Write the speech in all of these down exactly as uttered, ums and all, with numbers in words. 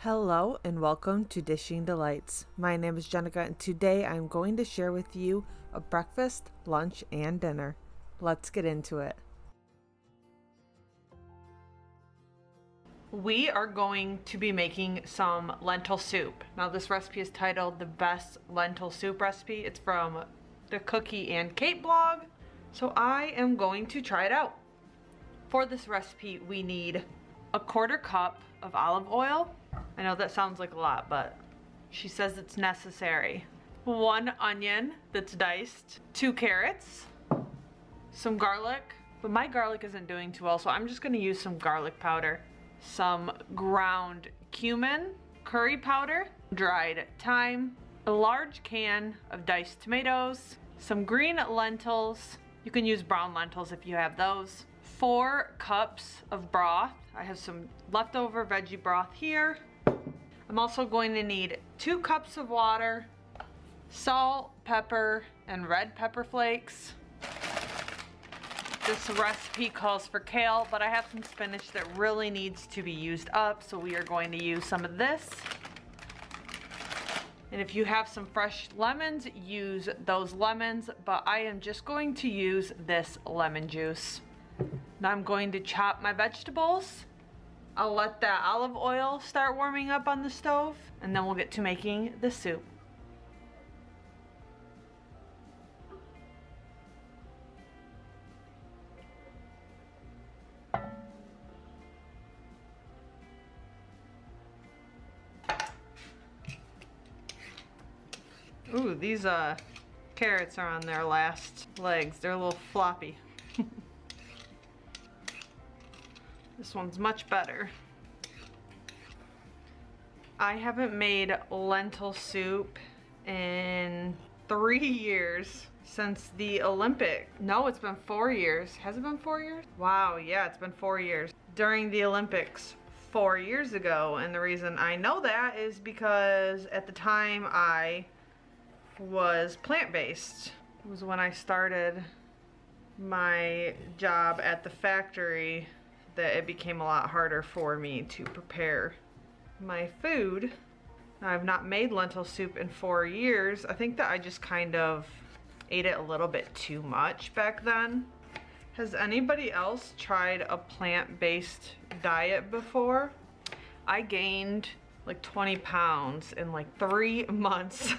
Hello and welcome to Dishing Delights. My name is Jenica and today I'm going to share with you a breakfast, lunch, and dinner. Let's get into it. We are going to be making some lentil soup. Now this recipe is titled The Best Lentil Soup Recipe. It's from the Cookie and Kate blog. So I am going to try it out. For this recipe we need a quarter cup of olive oil. I know that sounds like a lot, but she says it's necessary. One onion that's diced, two carrots, some garlic, but my garlic isn't doing too well, so I'm just gonna use some garlic powder, some ground cumin, curry powder, dried thyme, a large can of diced tomatoes, some green lentils. You can use brown lentils if you have those. Four cups of broth. I have some leftover veggie broth here. I'm also going to need two cups of water, salt, pepper, and red pepper flakes. This recipe calls for kale, but I have some spinach that really needs to be used up, so we are going to use some of this. And if you have some fresh lemons, use those lemons, but I am just going to use this lemon juice. Now I'm going to chop my vegetables. I'll let that olive oil start warming up on the stove, and then we'll get to making the soup. Ooh, these uh, carrots are on their last legs. They're a little floppy. This one's much better. I haven't made lentil soup in three years since the Olympics. No, it's been four years. Has it been four years? Wow, yeah, it's been four years. During the Olympics four years ago, and the reason I know that is because at the time I was plant-based. It was when I started my job at the factory that it became a lot harder for me to prepare my food. Now, I've not made lentil soup in four years. I think that I just kind of ate it a little bit too much back then. Has anybody else tried a plant-based diet before? I gained like twenty pounds in like three months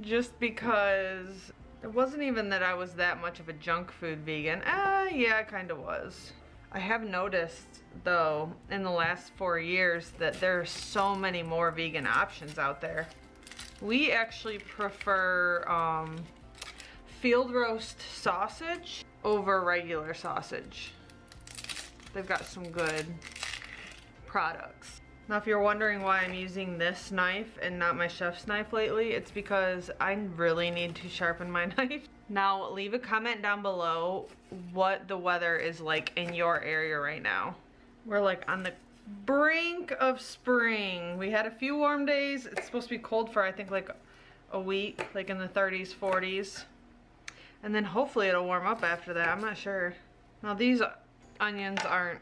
just because it wasn't even that I was that much of a junk food vegan. Ah, yeah, I kind of was. I have noticed though in the last four years that there are so many more vegan options out there. We actually prefer um, field roast sausage over regular sausage. They've got some good products. Now if you're wondering why I'm using this knife and not my chef's knife lately, it's because I really need to sharpen my knife. Now leave a comment down below what the weather is like in your area right now. We're like on the brink of spring. We had a few warm days. It's supposed to be cold for I think like a week, like in the thirties, forties. And then hopefully it'll warm up after that. I'm not sure. Now these onions aren't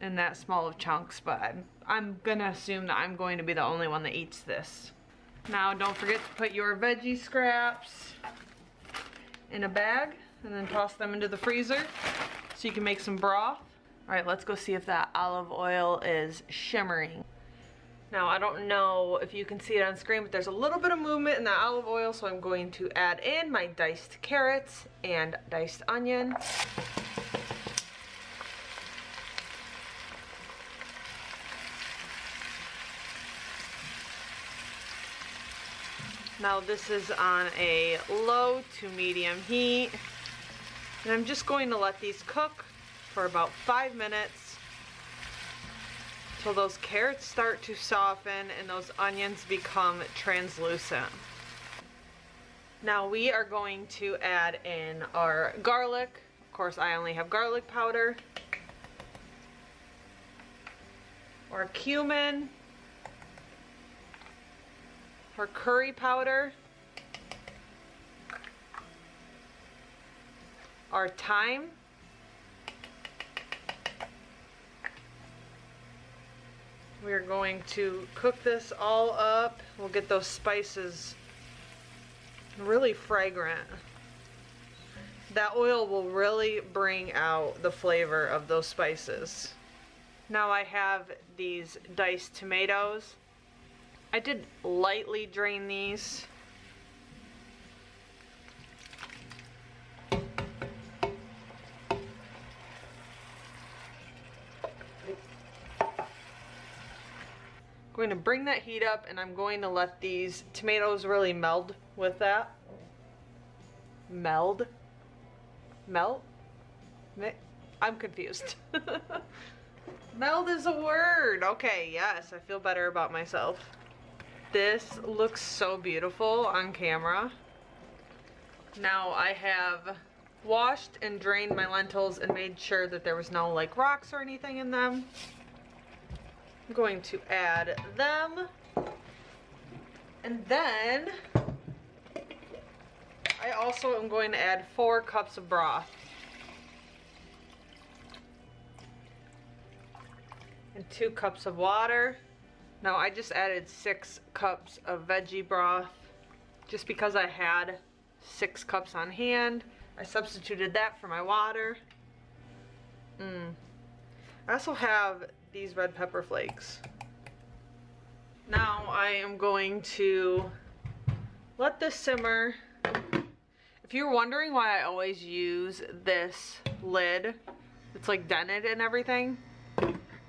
in that small of chunks, but I'm, I'm gonna assume that I'm going to be the only one that eats this. Now don't forget to put your veggie scraps in a bag and then toss them into the freezer so you can make some broth. All right, let's go see if that olive oil is shimmering. Now I don't know if you can see it on screen, but there's a little bit of movement in that olive oil, so I'm going to add in my diced carrots and diced onion. Now this is on a low to medium heat. And I'm just going to let these cook for about five minutes till those carrots start to soften and those onions become translucent. Now we are going to add in our garlic. Of course, I only have garlic powder. Our cumin. Our curry powder, our thyme, We're going to cook this all up. We'll get those spices really fragrant. That oil will really bring out the flavor of those spices. Now I have these diced tomatoes. I did lightly drain these. I'm going to bring that heat up and I'm going to let these tomatoes really meld with that. Meld? Melt? I'm confused. Meld is a word. Okay, yes, I feel better about myself. This looks so beautiful on camera. Now I have washed and drained my lentils and made sure that there was no like rocks or anything in them. I'm going to add them. And then I also am going to add four cups of broth. And two cups of water. No, I just added six cups of veggie broth just because I had six cups on hand. I substituted that for my water. Mm. I also have these red pepper flakes. Now I am going to let this simmer. If you're wondering why I always use this lid, it's like dented and everything.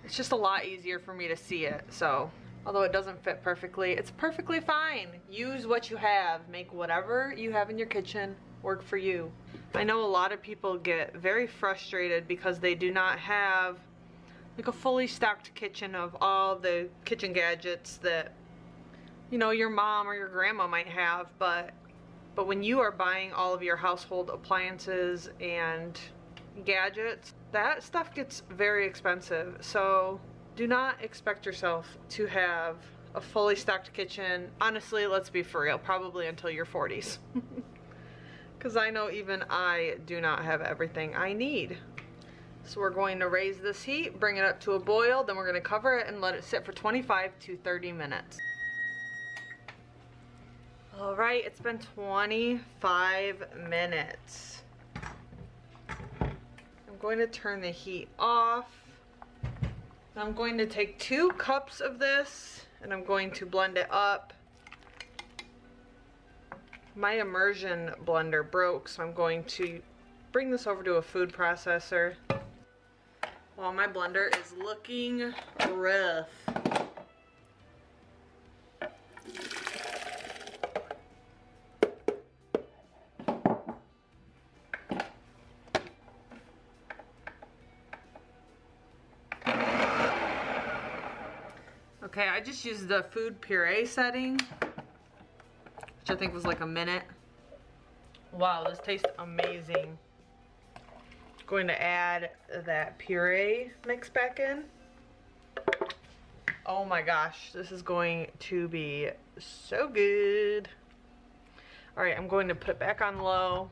It's just a lot easier for me to see it, so. Although it doesn't fit perfectly, it's perfectly fine. Use what you have. Make whatever you have in your kitchen work for you. I know a lot of people get very frustrated because they do not have like a fully stocked kitchen of all the kitchen gadgets that, you know, your mom or your grandma might have, but but when you are buying all of your household appliances and gadgets, that stuff gets very expensive. So do not expect yourself to have a fully stocked kitchen. Honestly, let's be for real, probably until your forties. Because I know even I do not have everything I need. So we're going to raise this heat, bring it up to a boil, then we're going to cover it and let it sit for twenty-five to thirty minutes. All right, it's been twenty-five minutes. I'm going to turn the heat off. I'm going to take two cups of this and I'm going to blend it up. My immersion blender broke, so I'm going to bring this over to a food processor. Well, my blender is looking rough. Okay, I just used the food puree setting, which I think was like a minute. Wow, this tastes amazing. Going to add that puree mix back in. Oh my gosh, this is going to be so good. All right, I'm going to put it back on low.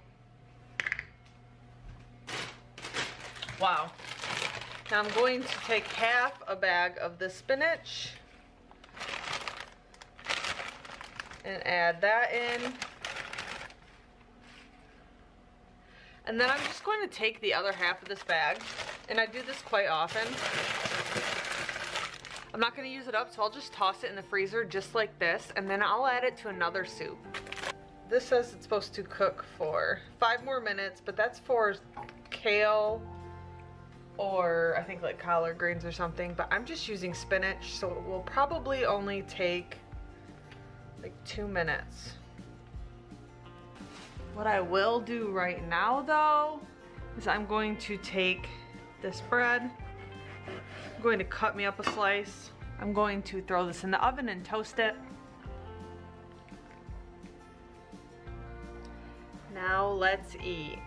Wow. Now I'm going to take half a bag of the spinach and add that in. And then I'm just going to take the other half of this bag, and I do this quite often. I'm not going to use it up, so I'll just toss it in the freezer just like this, and then I'll add it to another soup. This says it's supposed to cook for five more minutes, but that's for kale or I think like collard greens or something, but I'm just using spinach, so it will probably only take like two minutes. What I will do right now though, is I'm going to take this bread, I'm going to cut me up a slice, I'm going to throw this in the oven and toast it. Now let's eat.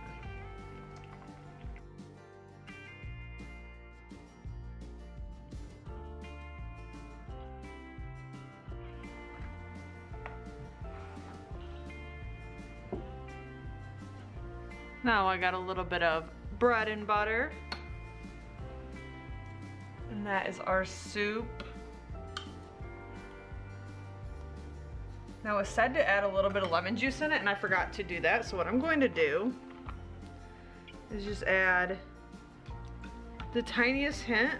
Now I got a little bit of bread and butter. And that is our soup. Now it said to add a little bit of lemon juice in it, and I forgot to do that. So what I'm going to do is just add the tiniest hint.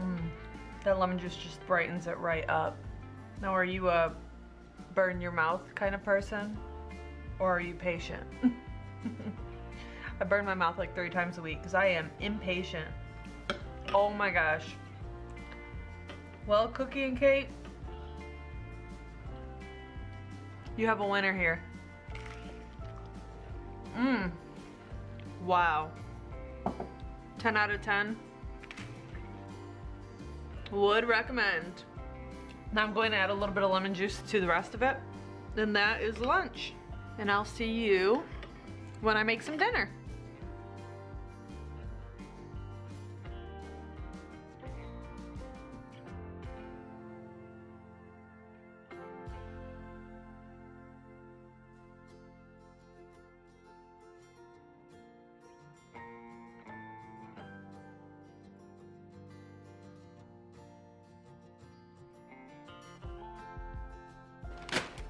Mm, that lemon juice just brightens it right up. Now, are you a burn your mouth kind of person, or are you patient? I burn my mouth like three times a week because I am impatient. Oh my gosh. Well, Cookie and Kate, you have a winner here. Mmm. Wow. ten out of ten. Would recommend. Now I'm going to add a little bit of lemon juice to the rest of it. And that is lunch. And I'll see you when I make some dinner.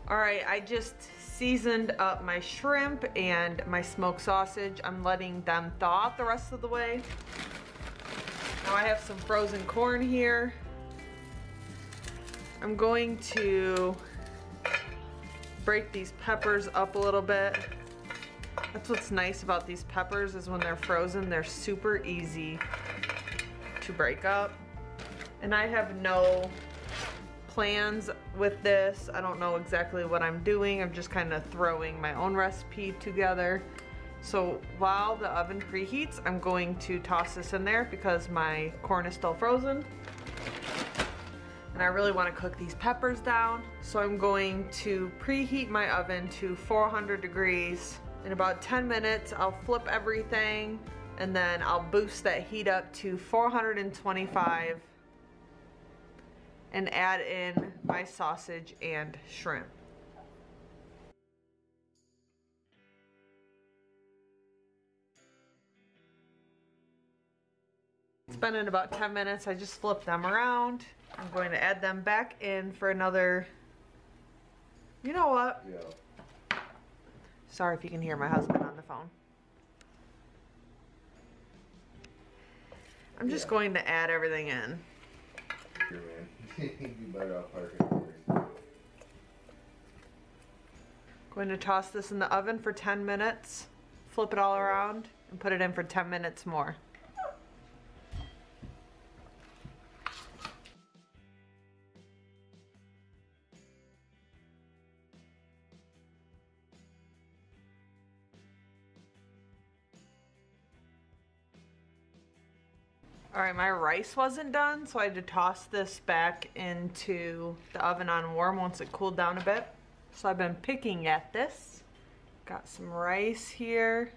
All right, I just seasoned up my shrimp and my smoked sausage. I'm letting them thaw out the rest of the way. Now I have some frozen corn here. I'm going to break these peppers up a little bit. That's what's nice about these peppers is when they're frozen, they're super easy to break up. And I have no plans with this. I don't know exactly what I'm doing. I'm just kind of throwing my own recipe together. So while the oven preheats, I'm going to toss this in there because my corn is still frozen. And I really want to cook these peppers down. So I'm going to preheat my oven to four hundred degrees. In about ten minutes, I'll flip everything and then I'll boost that heat up to four hundred twenty-five. And add in my sausage and shrimp. It's been in about ten minutes. I just flipped them around. I'm going to add them back in for another, you know what? Yeah. Sorry if you can hear my husband on the phone. I'm just yeah. going to add everything in. Here, man. You'd be better off parking here. Going to toss this in the oven for ten minutes, flip it all around, and put it in for ten minutes more. All right, my rice wasn't done, so I had to toss this back into the oven on warm once it cooled down a bit. So I've been picking at this. Got some rice here.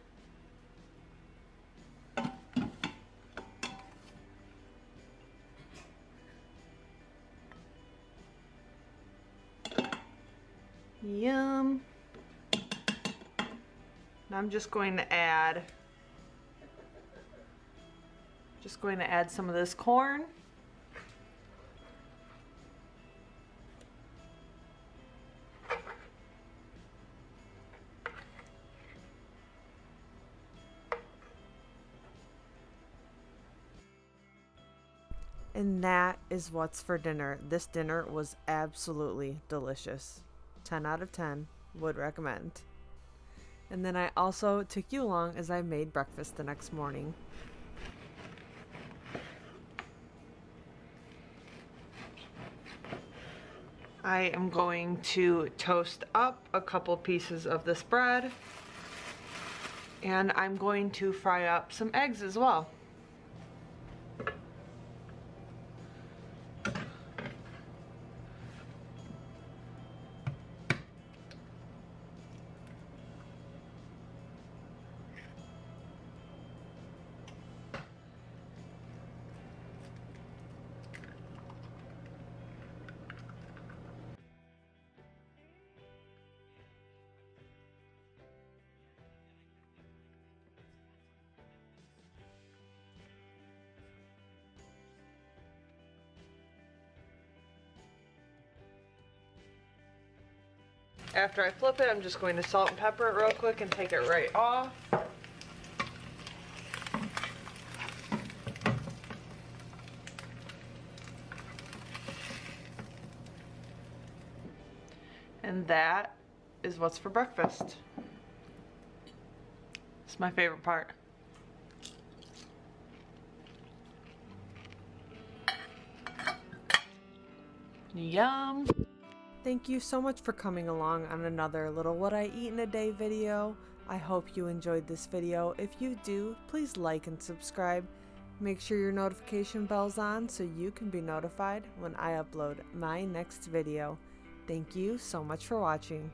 Yum. Now I'm just going to add Just going to add some of this corn. And that is what's for dinner. This dinner was absolutely delicious. ten out of ten, would recommend. And then I also took you along as I made breakfast the next morning. I am going to toast up a couple pieces of this bread, and I'm going to fry up some eggs as well. After I flip it, I'm just going to salt and pepper it real quick and take it right off. And that is what's for breakfast. It's my favorite part. Yum. Thank you so much for coming along on another little What I Eat in a Day video. I hope you enjoyed this video. If you do, please like and subscribe. Make sure your notification bell's on so you can be notified when I upload my next video. Thank you so much for watching.